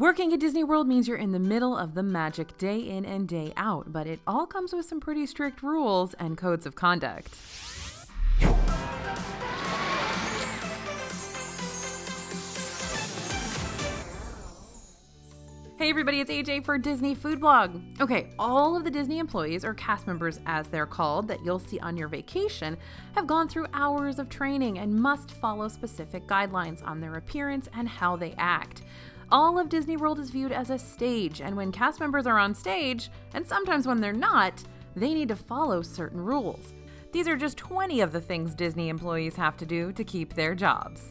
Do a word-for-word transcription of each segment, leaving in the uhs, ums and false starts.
Working at Disney World means you're in the middle of the magic day in and day out, but it all comes with some pretty strict rules and codes of conduct. Hey everybody, it's A J for Disney Food Blog. Okay, all of the Disney employees, or cast members as they're called, that you'll see on your vacation have gone through hours of training and must follow specific guidelines on their appearance and how they act. All of Disney World is viewed as a stage, and when cast members are on stage, and sometimes when they're not, they need to follow certain rules. These are just twenty of the things Disney employees have to do to keep their jobs.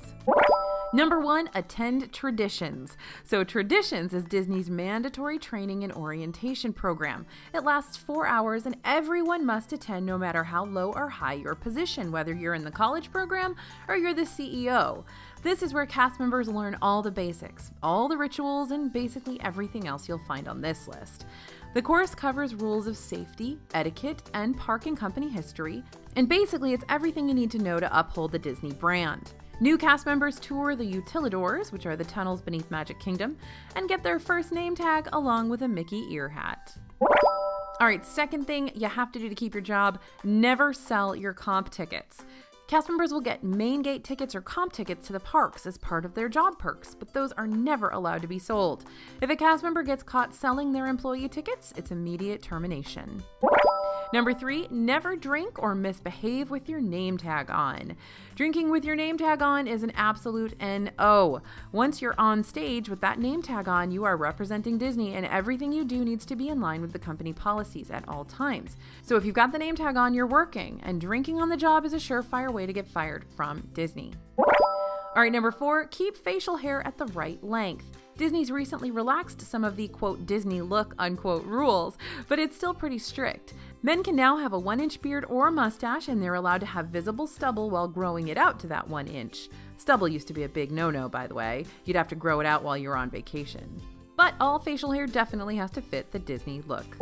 Number one, attend Traditions. So Traditions is Disney's mandatory training and orientation program. It lasts four hours and everyone must attend no matter how low or high your position, whether you're in the college program or you're the C E O. This is where cast members learn all the basics, all the rituals, and basically everything else you'll find on this list. The course covers rules of safety, etiquette, and park and company history, and basically it's everything you need to know to uphold the Disney brand. New cast members tour the Utilidors, which are the tunnels beneath Magic Kingdom, and get their first name tag along with a Mickey ear hat. All right, second thing you have to do to keep your job, never sell your comp tickets. Cast members will get main gate tickets or comp tickets to the parks as part of their job perks, but those are never allowed to be sold. If a cast member gets caught selling their employee tickets, it's immediate termination. Number three, never drink or misbehave with your name tag on. Drinking with your name tag on is an absolute no. Once you're on stage with that name tag on, you are representing Disney, and everything you do needs to be in line with the company policies at all times. So if you've got the name tag on, you're working, and drinking on the job is a surefire way to get fired from Disney. All right, number four, keep facial hair at the right length. Disney's recently relaxed some of the quote Disney look unquote rules, but it's still pretty strict. Men can now have a one inch beard or mustache, and they're allowed to have visible stubble while growing it out to that one inch. Stubble used to be a big no-no, by the way. You'd have to grow it out while you were on vacation. But all facial hair definitely has to fit the Disney look.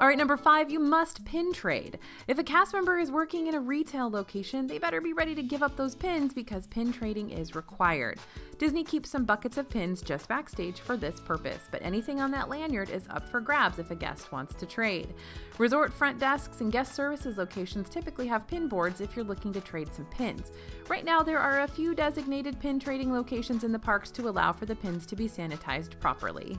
All right, number five, you must pin trade. If a cast member is working in a retail location, they better be ready to give up those pins because pin trading is required. Disney keeps some buckets of pins just backstage for this purpose, but anything on that lanyard is up for grabs if a guest wants to trade. Resort front desks and guest services locations typically have pin boards if you're looking to trade some pins. Right now, there are a few designated pin trading locations in the parks to allow for the pins to be sanitized properly.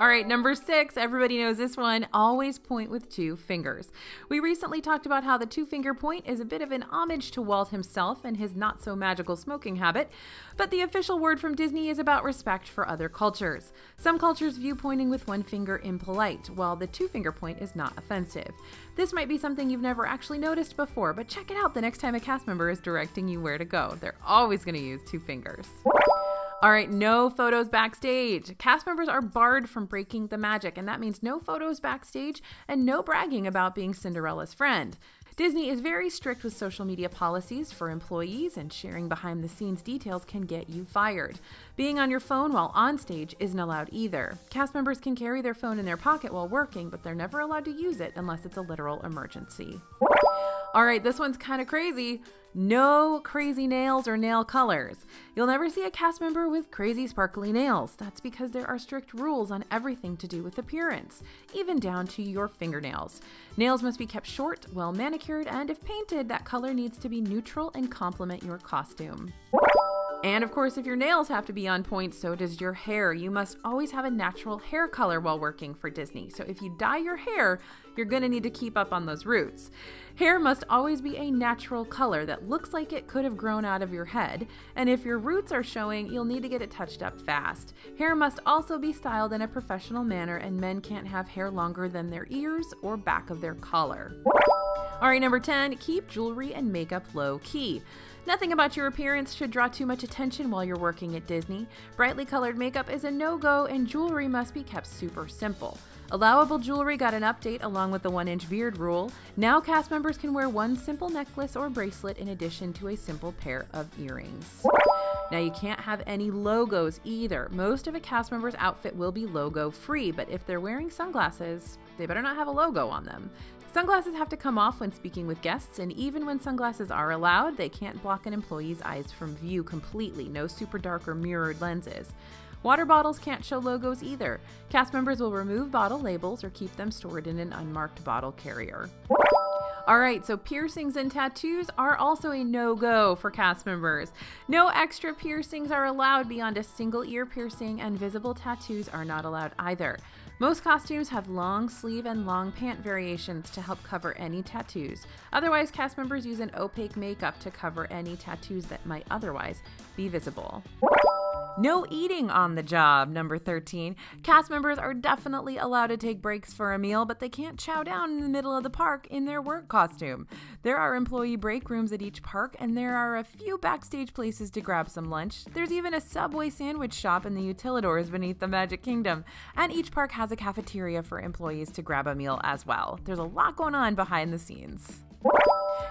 All right, number six, everybody knows this one, always point with two fingers. We recently talked about how the two-finger point is a bit of an homage to Walt himself and his not-so-magical smoking habit, but the official word from Disney is about respect for other cultures. Some cultures view pointing with one finger impolite, while the two-finger point is not offensive. This might be something you've never actually noticed before, but check it out the next time a cast member is directing you where to go. They're always going to use two fingers. All right, no photos backstage. Cast members are barred from breaking the magic, and that means no photos backstage and no bragging about being Cinderella's friend. Disney is very strict with social media policies for employees, and sharing behind-the-scenes details can get you fired. Being on your phone while on stage isn't allowed either. Cast members can carry their phone in their pocket while working, but they're never allowed to use it unless it's a literal emergency. All right, this one's kind of crazy. No crazy nails or nail colors. You'll never see a cast member with crazy sparkly nails. That's because there are strict rules on everything to do with appearance, even down to your fingernails. Nails must be kept short, well manicured, and if painted, that color needs to be neutral and complement your costume. And of course, if your nails have to be on point, so does your hair. You must always have a natural hair color while working for Disney. So if you dye your hair, you're gonna need to keep up on those roots. Hair must always be a natural color that looks like it could have grown out of your head. And if your roots are showing, you'll need to get it touched up fast. Hair must also be styled in a professional manner, and men can't have hair longer than their ears or back of their collar. All right, number ten, keep jewelry and makeup low key. Nothing about your appearance should draw too much attention while you're working at Disney. Brightly colored makeup is a no-go, and jewelry must be kept super simple. Allowable jewelry got an update along with the one inch beard rule. Now cast members can wear one simple necklace or bracelet in addition to a simple pair of earrings. Now you can't have any logos either. Most of a cast member's outfit will be logo-free, but if they're wearing sunglasses, they better not have a logo on them. Sunglasses have to come off when speaking with guests, and even when sunglasses are allowed, they can't block an employee's eyes from view completely. No super dark or mirrored lenses. Water bottles can't show logos either. Cast members will remove bottle labels or keep them stored in an unmarked bottle carrier. Alright, so piercings and tattoos are also a no-go for cast members. No extra piercings are allowed beyond a single ear piercing, and visible tattoos are not allowed either. Most costumes have long sleeve and long pant variations to help cover any tattoos. Otherwise, cast members use an opaque makeup to cover any tattoos that might otherwise be visible. No eating on the job, number thirteen. Cast members are definitely allowed to take breaks for a meal, but they can't chow down in the middle of the park in their work costume. There are employee break rooms at each park, and there are a few backstage places to grab some lunch. There's even a Subway sandwich shop in the Utilidors beneath the Magic Kingdom, and each park has a cafeteria for employees to grab a meal as well. There's a lot going on behind the scenes.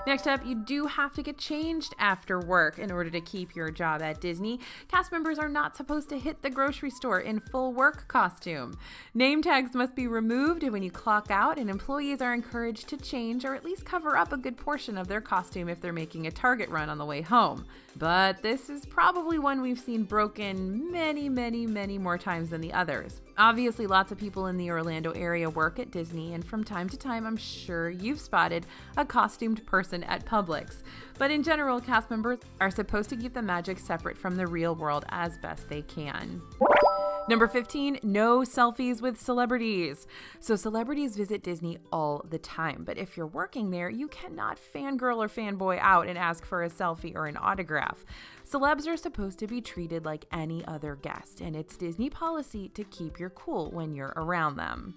Next up, you do have to get changed after work in order to keep your job at Disney. Cast members are not supposed to hit the grocery store in full work costume. Name tags must be removed when you clock out, and employees are encouraged to change or at least cover up a good portion of their costume if they're making a Target run on the way home. But this is probably one we've seen broken many, many, many more times than the others. Obviously, lots of people in the Orlando area work at Disney, and from time to time, I'm sure you've spotted a costumed person at Publix. But in general, cast members are supposed to keep the magic separate from the real world as best they can. Number fifteen, no selfies with celebrities. So celebrities visit Disney all the time, but if you're working there, you cannot fangirl or fanboy out and ask for a selfie or an autograph. Celebs are supposed to be treated like any other guest, and it's Disney policy to keep your cool when you're around them.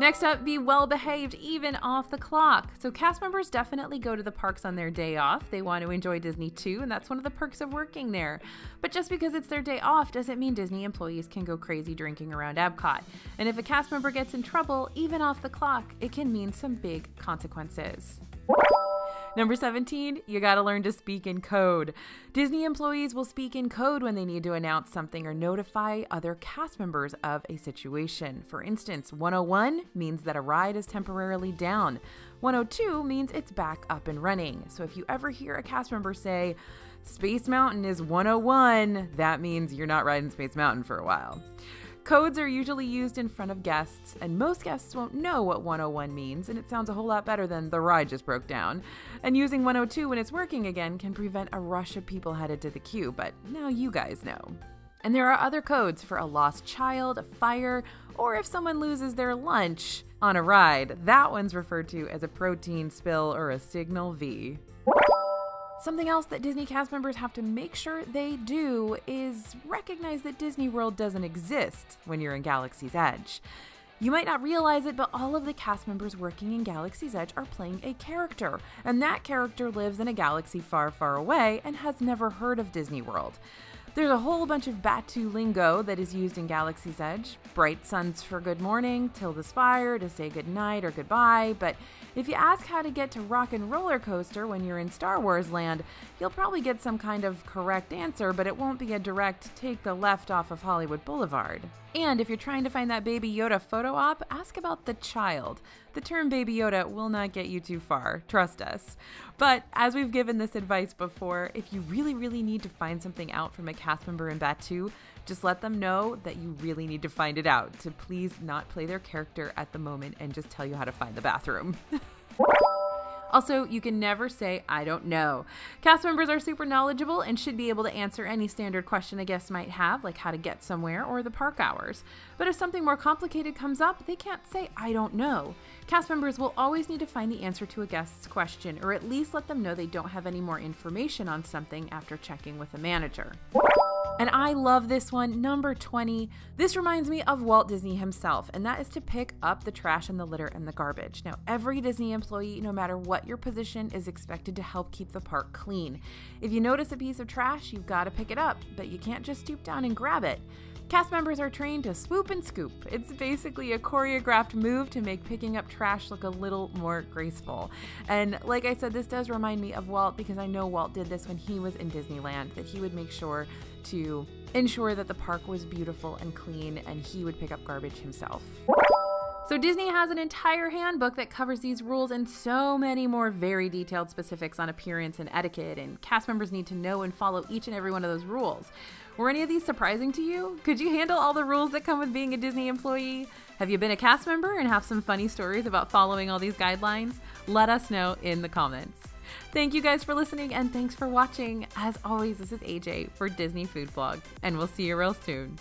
Next up, be well-behaved even off the clock. So cast members definitely go to the parks on their day off. They want to enjoy Disney too, and that's one of the perks of working there. But just because it's their day off doesn't mean Disney employees can go crazy drinking around Epcot. And if a cast member gets in trouble, even off the clock, it can mean some big consequences. Number seventeen, you gotta learn to speak in code. Disney employees will speak in code when they need to announce something or notify other cast members of a situation. For instance, one oh one means that a ride is temporarily down. one oh two means it's back up and running. So if you ever hear a cast member say, Space Mountain is one oh one, that means you're not riding Space Mountain for a while. Codes are usually used in front of guests, and most guests won't know what one oh one means, and it sounds a whole lot better than the ride just broke down. And using one oh two when it's working again can prevent a rush of people headed to the queue, but now you guys know. And there are other codes for a lost child, a fire, or if someone loses their lunch on a ride. That one's referred to as a protein spill or a Signal V. Something else that Disney cast members have to make sure they do is recognize that Disney World doesn't exist when you're in Galaxy's Edge. You might not realize it, but all of the cast members working in Galaxy's Edge are playing a character, and that character lives in a galaxy far, far away and has never heard of Disney World. There's a whole bunch of Batuu lingo that is used in Galaxy's Edge. Bright suns for good morning, till the spire to say good night or goodbye. But if you ask how to get to Rock and Roller Coaster when you're in Star Wars land, you'll probably get some kind of correct answer, but it won't be a direct take the left off of Hollywood Boulevard. And if you're trying to find that Baby Yoda photo op, ask about the child. The term Baby Yoda will not get you too far, trust us. But as we've given this advice before, if you really, really need to find something out from a cast member in Batuu, just let them know that you really need to find it out, to please not play their character at the moment and just tell you how to find the bathroom. Also, you can never say, I don't know. Cast members are super knowledgeable and should be able to answer any standard question a guest might have, like how to get somewhere or the park hours. But if something more complicated comes up, they can't say, I don't know. Cast members will always need to find the answer to a guest's question, or at least let them know they don't have any more information on something after checking with a manager. And I love this one, number twenty. This reminds me of Walt Disney himself, and that is to pick up the trash and the litter and the garbage. Now, every Disney employee, no matter what your position, is expected to help keep the park clean. If you notice a piece of trash, you've got to pick it up, but you can't just stoop down and grab it. Cast members are trained to swoop and scoop. It's basically a choreographed move to make picking up trash look a little more graceful. And like I said, this does remind me of Walt, because I know Walt did this when he was in Disneyland, that he would make sure to ensure that the park was beautiful and clean, and he would pick up garbage himself. So Disney has an entire handbook that covers these rules and so many more very detailed specifics on appearance and etiquette, and cast members need to know and follow each and every one of those rules. Were any of these surprising to you? Could you handle all the rules that come with being a Disney employee? Have you been a cast member and have some funny stories about following all these guidelines? Let us know in the comments. Thank you guys for listening, and thanks for watching. As always, this is A J for Disney Food Blog, and we'll see you real soon.